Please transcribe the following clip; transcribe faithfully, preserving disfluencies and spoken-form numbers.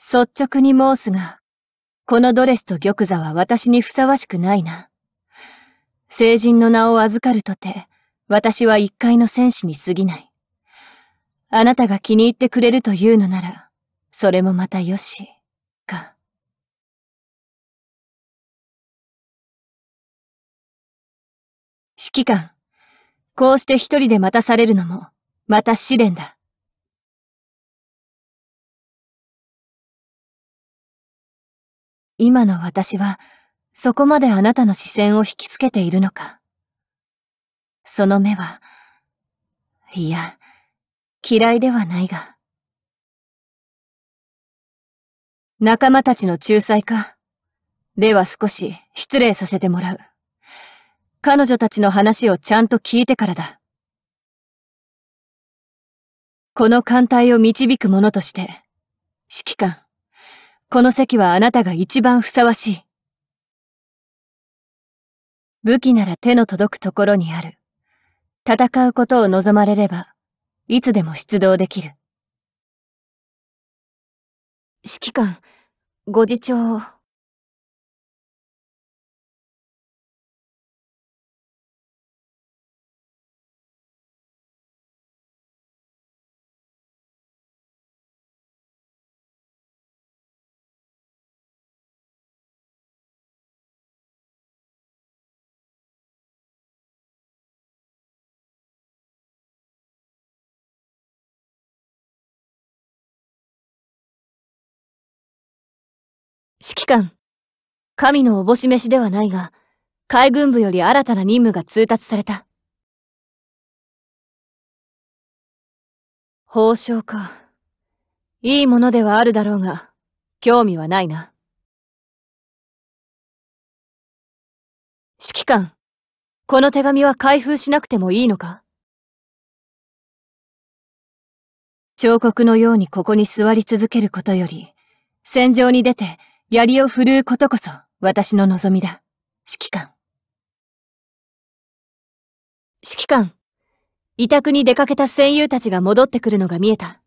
率直に申すが、このドレスと玉座は私にふさわしくないな。聖人の名を預かるとて、私は一介の戦士に過ぎない。あなたが気に入ってくれるというのなら、それもまたよし、か。指揮官、こうして一人で待たされるのも、また試練だ。今の私は、そこまであなたの視線を引きつけているのか。その目は、いや、嫌いではないが。仲間たちの仲裁か。では少し失礼させてもらう。彼女たちの話をちゃんと聞いてからだ。この艦隊を導く者として、指揮官、この席はあなたが一番ふさわしい。武器なら手の届くところにある。戦うことを望まれれば、いつでも出動できる。指揮官、ご自重を。指揮官、神のおぼし召しではないが、海軍部より新たな任務が通達された。報奨か。いいものではあるだろうが、興味はないな。指揮官、この手紙は開封しなくてもいいのか？彫刻のようにここに座り続けることより、戦場に出て、槍を振るうことこそ私の望みだ、指揮官。指揮官、委託に出かけた戦友たちが戻ってくるのが見えた。